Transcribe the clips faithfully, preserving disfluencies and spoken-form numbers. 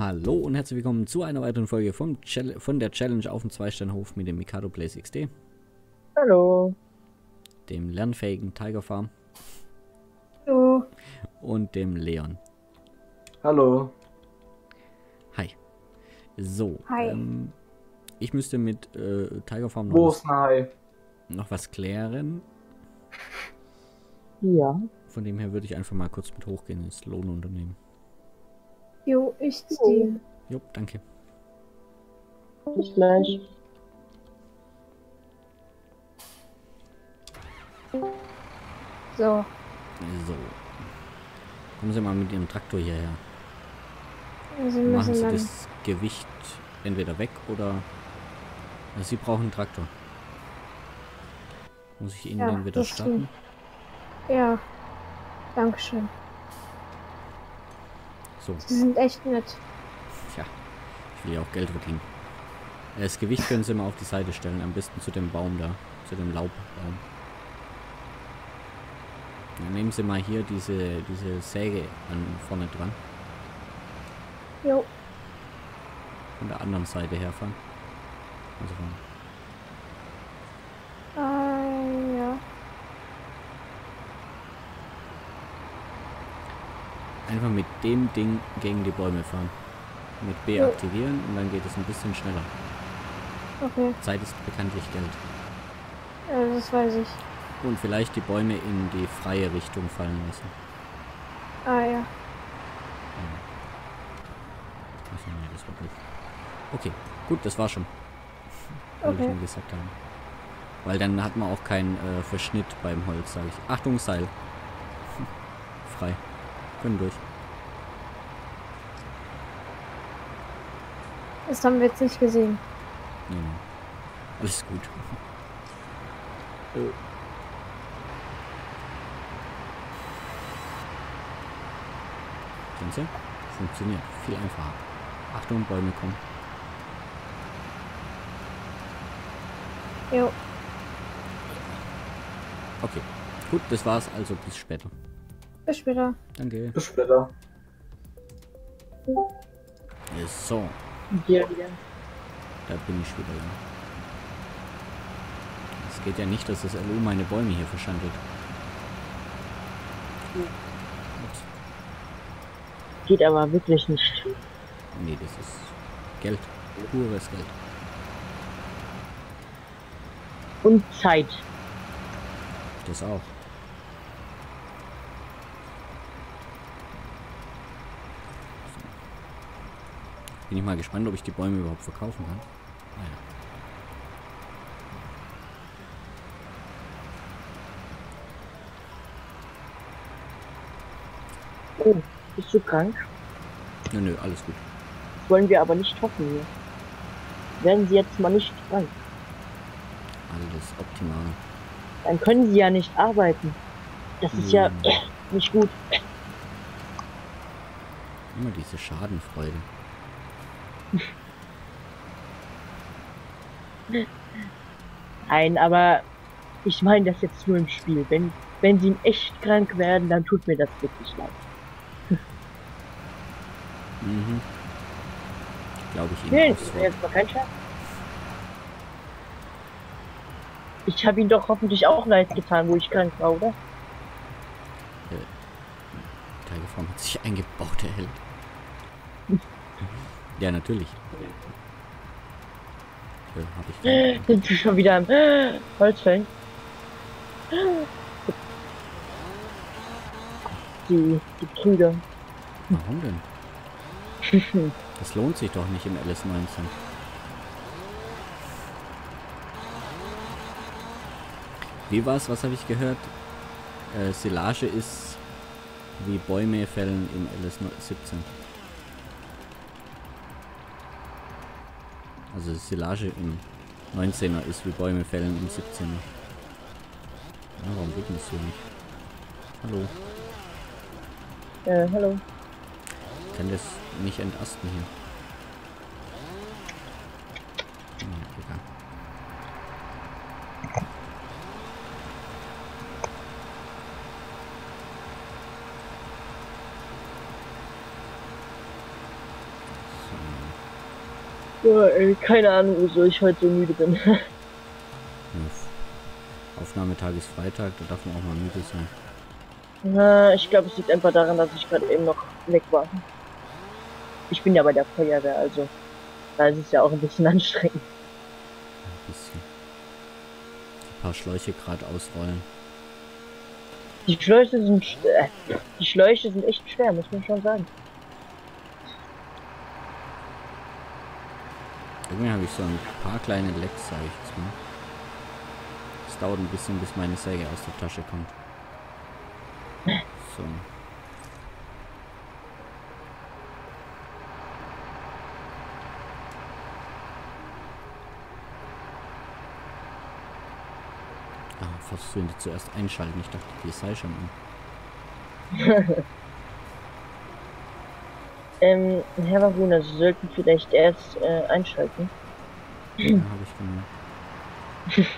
Hallo und herzlich willkommen zu einer weiteren Folge vom von der Challenge auf dem Zweisternhof mit dem Mikado Play X D. Hallo. Dem lernfähigen Tigerfarm. Hallo. Und dem Leon. Hallo. Hi. So. Hi. Ähm, ich müsste mit äh, Tigerfarm noch was, noch was klären. Ja. Von dem her würde ich einfach mal kurz mit hochgehen ins Lohnunternehmen. Jo, ich stehe. Jo, danke. Bis gleich. So. So. Kommen Sie mal mit Ihrem Traktor hierher. Sie Machen Sie das Gewicht entweder weg oder... Also Sie brauchen einen Traktor. Muss ich Ihnen ja, dann wieder starten? Stimmt. Ja, dankeschön. So. Sie sind echt nett. Tja, ich will ja auch Geld verdienen. Das Gewicht können Sie mal auf die Seite stellen, am besten zu dem Baum da, zu dem Laubbaum. Dann nehmen Sie mal hier diese, diese Säge an, vorne dran. Jo. Von der anderen Seite herfahren. Also von... Uh, ja. Einfach mit dem Ding gegen die Bäume fahren. Mit B aktivieren und dann geht es ein bisschen schneller. Okay. Zeit ist bekanntlich Geld. Ja, das weiß ich. Und vielleicht die Bäume in die freie Richtung fallen lassen. Ah ja. Okay, gut, das war schon. Okay. Wie ich schon gesagt habe. Weil dann hat man auch keinen äh, Verschnitt beim Holz, sage ich. Achtung, Seil. Frei. Können durch. Das haben wir jetzt nicht gesehen. Ja. Alles gut. äh. Funktioniert. Viel einfacher. Achtung, Bäume kommen. Jo. Okay. Gut, das war's. Also bis später. Bis später. Danke. Bis später. So. Ja, ja. Da bin ich wieder. Es geht ja nicht, dass das Elu meine Bäume hier verschandelt. Ja. Geht aber wirklich nicht. Nee, das ist Geld. Pures Geld. Und Zeit. Das auch. Bin ich mal gespannt, ob ich die Bäume überhaupt verkaufen kann. Ah, ja. Oh. Bist du krank? Nö, nö, alles gut. Das wollen wir aber nicht hoffen hier. Werden Sie jetzt mal nicht krank. Alles optimal. Dann können Sie ja nicht arbeiten. Das ist ja, ja nicht gut. Immer diese Schadenfreude. Nein, aber ich meine das jetzt nur im Spiel. Wenn, wenn Sie in echt krank werden, dann tut mir das wirklich leid. Mhm. Glaube ich Ihnen. Nee, das war jetzt mal kein Scherz. Ich habe ihn doch hoffentlich auch leid getan, wo ich krank war, oder? Äh, Tigerfarm hat sich eingebaut, der Held. Ja, natürlich. Ja, hab ich Sind wir schon wieder am Holzfällen? Die, die Brüder. Warum denn? Das lohnt sich doch nicht im L S neunzehn. Wie war's? Was habe ich gehört? Äh, Silage ist wie Bäume fällen im L S siebzehn. Also Silage im neunzehner ist wie Bäume fällen im siebzehner. Ja, warum geht das so nicht? Hallo. Äh, hallo. Ich kann das nicht entasten hier. Ja, ey, keine Ahnung, wieso ich heute so müde bin. Yes. Aufnahmetag ist Freitag, da darf man auch mal müde sein. Na, ich glaube, es liegt einfach daran, dass ich gerade eben noch weg war. Ich bin ja bei der Feuerwehr, also da ist es ja auch ein bisschen anstrengend. Ein bisschen. Ein paar Schläuche gerade ausrollen. Die Schläuche sind äh, die Schläuche sind echt schwer, muss man schon sagen. Irgendwie habe ich so ein paar kleine Lecks, sage ich jetzt mal. Es dauert ein bisschen, bis meine Säge aus der Tasche kommt. So. Ah, versuche zuerst einschalten. Ich dachte, die sei schon an. Ähm, Herr Wagner, Sie sollten vielleicht erst äh, einschalten. Ja, habe ich gemerkt.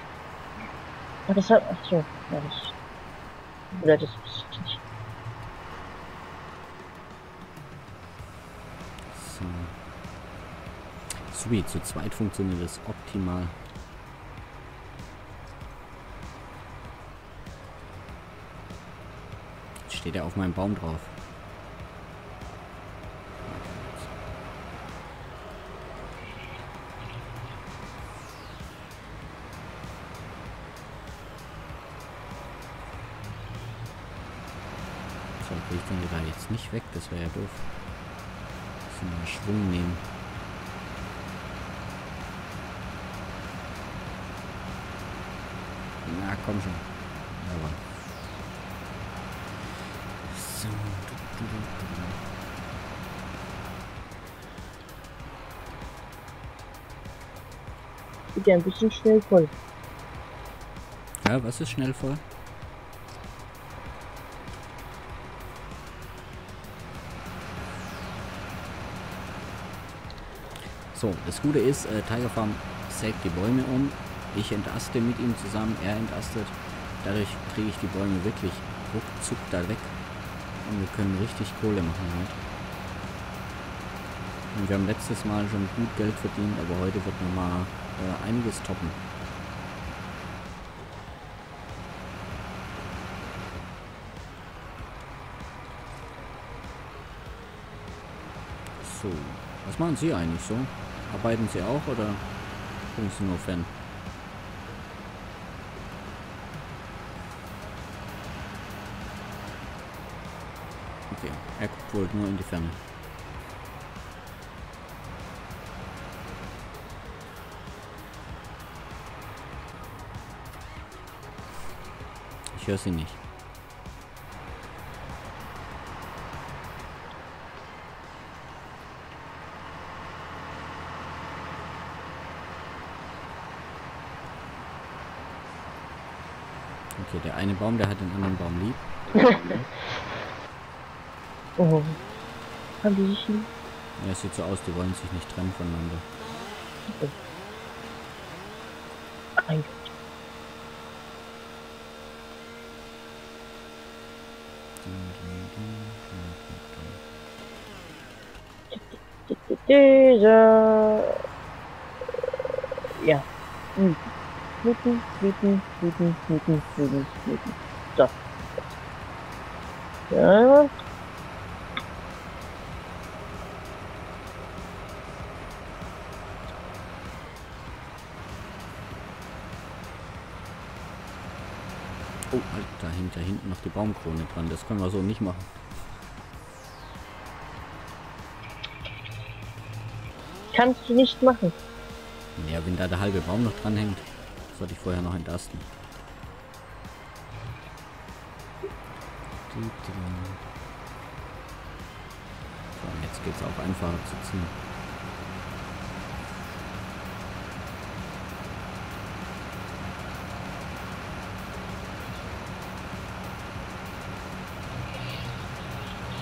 Ach, das hat. Ach so, ja, das. Oder das ist nicht. So. Sweet, zu zweit funktioniert das optimal. Jetzt steht er auf meinem Baum drauf. Ich denke da jetzt nicht weg, das wäre ja doof. Ich muss mal Schwung nehmen. Na komm schon. Aber. So. Bitte ein bisschen schnell voll. Ja, was ist schnell voll? So, das Gute ist, äh, Tigerfarm sägt die Bäume um, ich entaste mit ihm zusammen, er entastet, dadurch kriege ich die Bäume wirklich ruckzuck da weg und wir können richtig Kohle machen halt. Und wir haben letztes Mal schon gut Geld verdient, aber heute wird nochmal äh, einiges toppen. So, was machen Sie eigentlich so? Arbeiten Sie auch oder sind Sie nur Fan? Okay, er guckt wohl nur in die Ferne. Ich höre Sie nicht. Okay, der eine Baum, der hat den anderen Baum lieb. Oh. Haben die sich lieb? Ja, es sieht so aus, die wollen sich nicht trennen voneinander. Okay. Ein Gott. Dieser. Ja. Hm. Blüten, Blüten, Blüten, Blüten, Blüten, Blüten. So. Ja. Oh, halt, da hängt da hinten noch die Baumkrone dran. Das können wir so nicht machen. Kannst du nicht machen. Ja, wenn da der halbe Baum noch dran hängt. Sollte ich vorher noch entasten. So, jetzt geht es auch einfacher zu ziehen.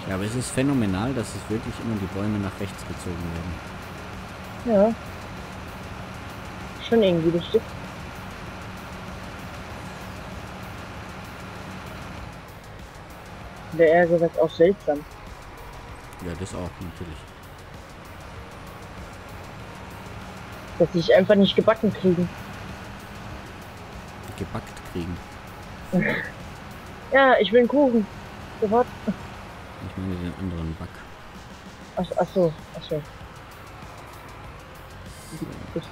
Ja, aber es ist phänomenal, dass es wirklich immer die Bäume nach rechts gezogen werden. Ja. Schon irgendwie lustig. Der Ärger wird auch seltsam. Ja, das auch natürlich. dass die ich einfach nicht gebacken kriegen. Gebackt kriegen? Ja, ich will einen Kuchen. Sofort. Ich meine den anderen Back. Ach, ach so, ach so. Also,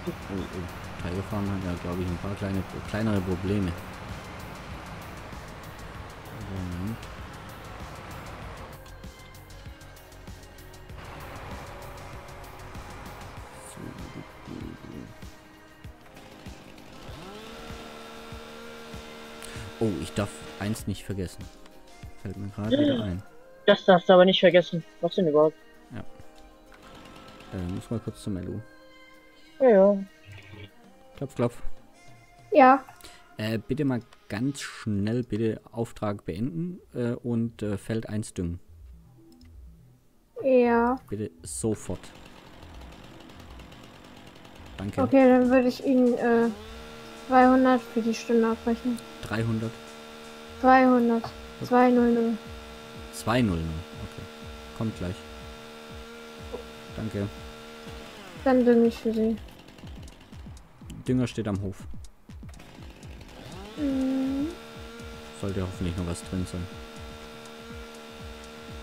Tigerfarm hat ja, glaube ich, ein paar kleine, kleinere Probleme. Moment. Oh, ich darf eins nicht vergessen. Fällt mir gerade wieder ein. Das darfst du aber nicht vergessen. Was denn überhaupt? Ja. Äh, muss mal kurz zum Elu. Ja, ja. Klopf, klopf. Ja. Äh, bitte mal ganz schnell, bitte Auftrag beenden äh, und äh, Feld eins düngen. Ja. Bitte sofort. Danke. Okay, dann würde ich Ihnen äh, zweihundert für die Stunde abrechnen. dreihundert. zweihundert. Was? zweihundert. zweihundert. Okay. Kommt gleich. Danke. Dann dünge ich für Sie. Dünger steht am Hof. Mhm. Sollte hoffentlich noch was drin sein.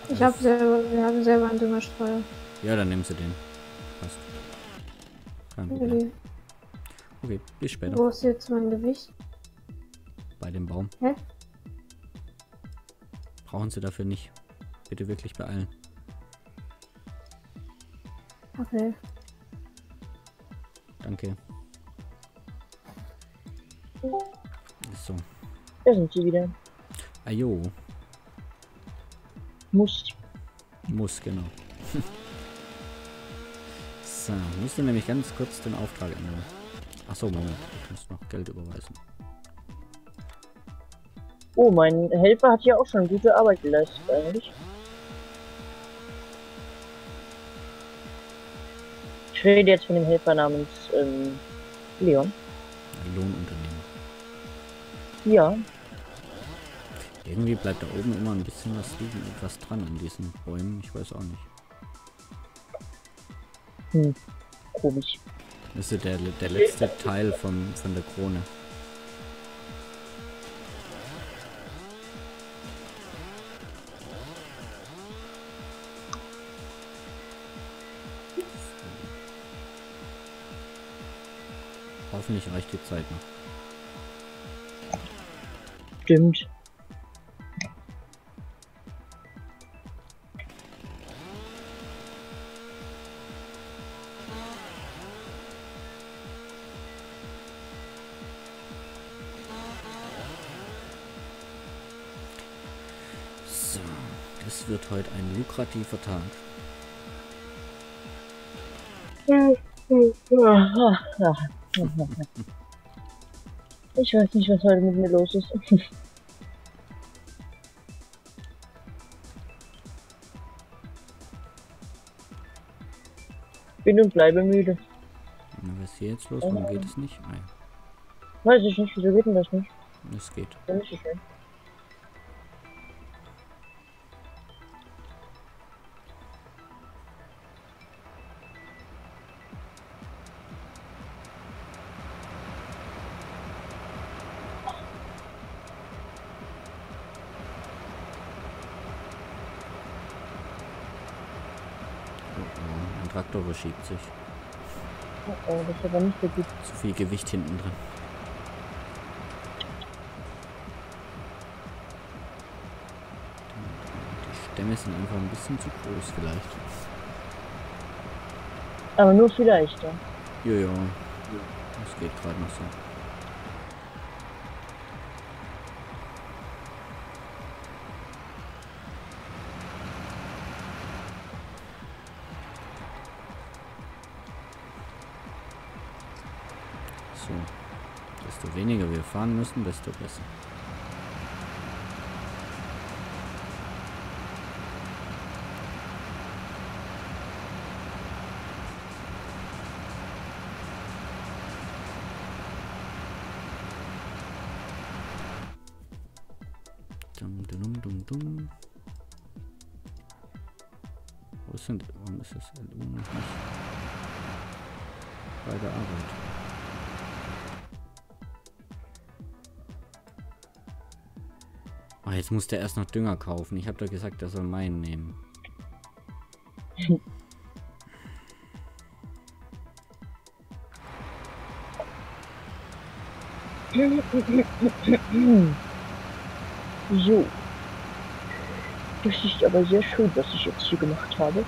Ich habe selber, wir haben selber einen Düngerstreuer. Ja, dann nehmen Sie den. Passt. Kein Problem. Okay. Okay, bis später. Wo ist jetzt mein Gewicht? Bei dem Baum. Hä? Brauchen Sie dafür nicht. Bitte wirklich beeilen. Okay. Danke. So. Da sind sie wieder. Ajo. Muss. Muss, genau. So, musste nämlich ganz kurz den Auftrag ändern. Achso, Moment. Ich muss noch Geld überweisen. Oh, mein Helfer hat hier auch schon gute Arbeit geleistet, eigentlich. Ich rede jetzt von dem Helfer namens ähm, Leon. Lohnunternehmen. Ja. Irgendwie bleibt da oben immer ein bisschen was liegen, etwas dran an diesen Bäumen. Ich weiß auch nicht. Hm. Komisch. Das ist der, der letzte Teil vom, von der Krone. Hoffentlich reicht die Zeit noch. Stimmt. So, das wird heute ein lukrativer Tag. Ich weiß nicht, was heute mit mir los ist. Bin und bleibe müde. Na, was ist hier jetzt los? Warum geht es nicht? Nein. Weiß ich nicht, wieso geht denn das nicht? Es geht. Dann ist es schön. Traktor verschiebt sich. Oh, oh, das ist aber nicht so gut. Zu viel Gewicht hinten drin. Die Stämme sind einfach ein bisschen zu groß vielleicht. Aber nur vielleicht, ja. Jojo. Das geht gerade noch so. So. Desto weniger wir fahren müssen, desto besser. Dum, dum, dum, dum. Wo sind, warum ist das L U noch nicht? bei der Arbeit. Ah, jetzt muss der erst noch Dünger kaufen. Ich habe doch gesagt, er soll meinen nehmen. So. Das ist aber sehr schön, was ich jetzt hier gemacht habe.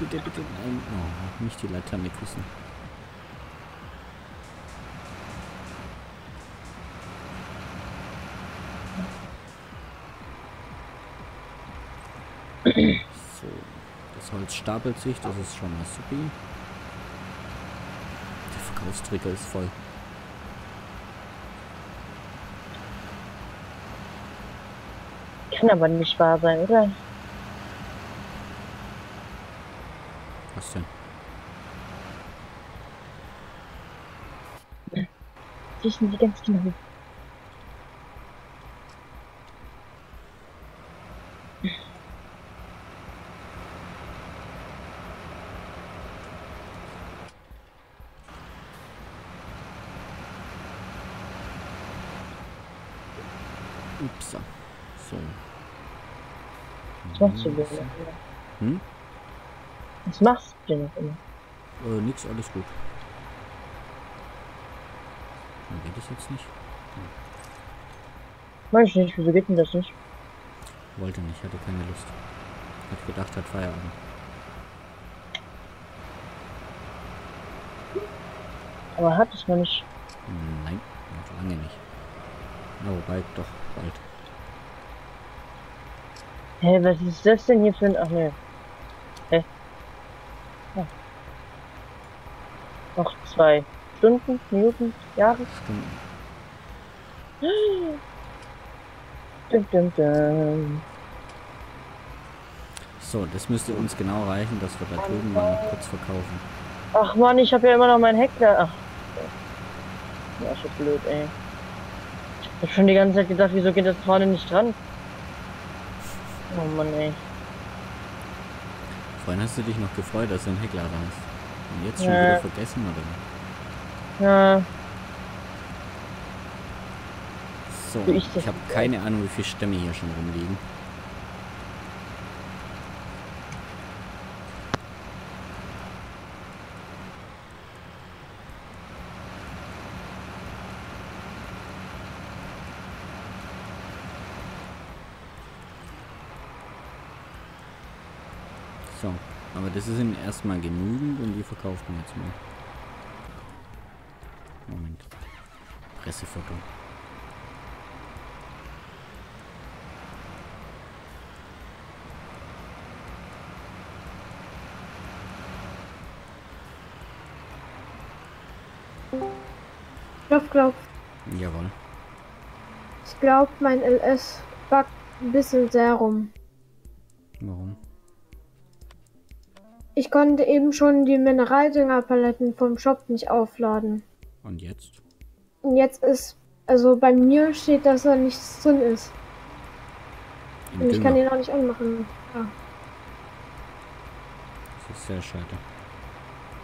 Bitte, bitte, nein. Oh, nicht die Laterne küssen. So, das Holz stapelt sich, das ist schon mal super. Der Verkaufstricker ist voll. Kann aber nicht wahr sein, oder? Was denn? Riechen Sie ganz genau. Upsa. So. Was machst du denn noch? Hm? Was machst du denn noch immer? Äh, nix, alles gut. Dann geht das jetzt nicht. Hm. Weiß ich nicht, wieso geht denn das nicht? Wollte nicht, hatte keine Lust. Hat gedacht, hat Feierabend. Aber hat es noch nicht? Nein, noch lange nicht. Oh, bald, doch, bald. Hä, hey, was ist das denn hier für ein... Ach ne. Hä? Ja. Noch zwei Stunden, Minuten, Jahre? Stunden. Dum, dum, dum. So, das müsste uns genau reichen, dass wir da drüben mal noch kurz verkaufen. Ach man, ich habe ja immer noch meinen Heckler. Ach. Ja, schon blöd, ey. Ich hab schon die ganze Zeit gedacht, wieso geht das vorne nicht dran? Oh Mann, ey. Vorhin hast du dich noch gefreut, dass du ein Heckler dran ist. Und jetzt schon ja. Wieder vergessen, oder? Ja. So, ich, ich habe keine Ahnung, wie viele Stämme hier schon rumliegen. So, aber das ist ihnen erstmal genügend und die verkauft man jetzt mal. Moment. Pressefoto. Das glaubst du? Jawohl. Ich glaube, mein L S backt ein bisschen sehr rum. Warum? Ich konnte eben schon die Mineraldüngerpaletten vom Shop nicht aufladen. Und jetzt? Und jetzt ist, also bei mir steht, dass da nichts drin ist. Im Und Dünger. Ich kann den auch nicht anmachen. Ja. Das ist sehr schade.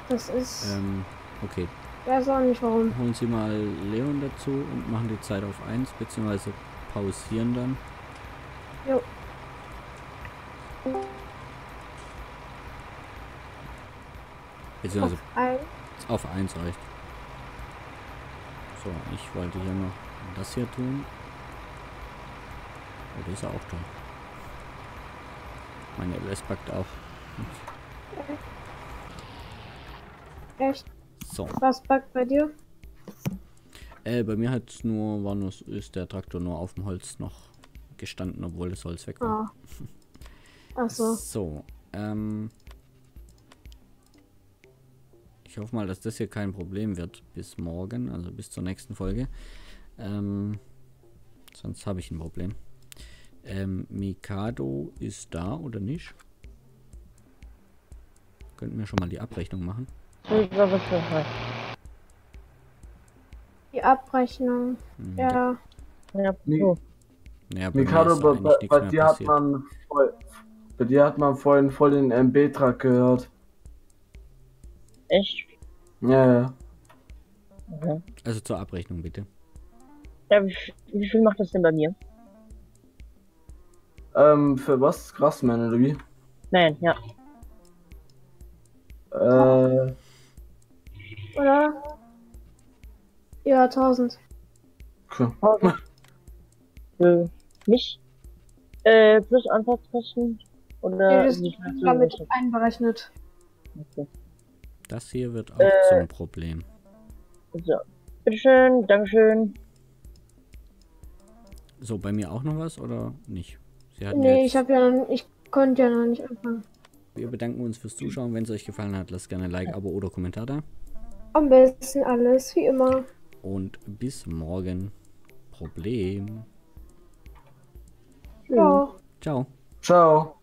Das ist... Ähm, okay. Ich weiß auch nicht warum. Holen Sie mal Leon dazu und machen die Zeit auf eins, beziehungsweise pausieren dann. Jo. Beziehungsweise auf eins reicht. So, ich wollte hier noch das hier tun. Oh, das ist ja auch toll. Meine L S packt auch. Echt? So. Was packt bei dir? Äh, bei mir hat's nur, war nur, ist der Traktor nur auf dem Holz noch gestanden, obwohl das Holz weg war. Ah. Ach so. So, ähm... ich hoffe mal, dass das hier kein Problem wird bis morgen, also bis zur nächsten Folge. Ähm, sonst habe ich ein Problem. Ähm, Mikado ist da oder nicht? Könnten wir schon mal die Abrechnung machen? Die Abrechnung. Mhm. Ja. Ja, so. Ja, bei Mikado, bei, bei, bei, dir hat man voll, bei dir hat man vorhin voll den M B-Track gehört. Echt? Ja, ja. Okay. Also zur Abrechnung bitte. Ja, wie, wie viel macht das denn bei mir? Ähm, für was? Grassman oder wie? Nein, ja. Äh. Oder? Ja, tausend. Okay. tausend. Für mich? Äh, plus Anfahrtskosten? Oder? Nee, das ist damit einberechnet. Okay. Das hier wird auch äh, zum Problem. So, bitteschön, dankeschön. So, bei mir auch noch was oder nicht? Sie hatten nee, jetzt... ich hab ja noch, ich konnte ja noch nicht anfangen. Wir bedanken uns fürs Zuschauen. Wenn es euch gefallen hat, lasst gerne ein Like, Abo oder Kommentar da. Am besten alles, wie immer. Und bis morgen. Problem. Ja. Ciao. Ciao.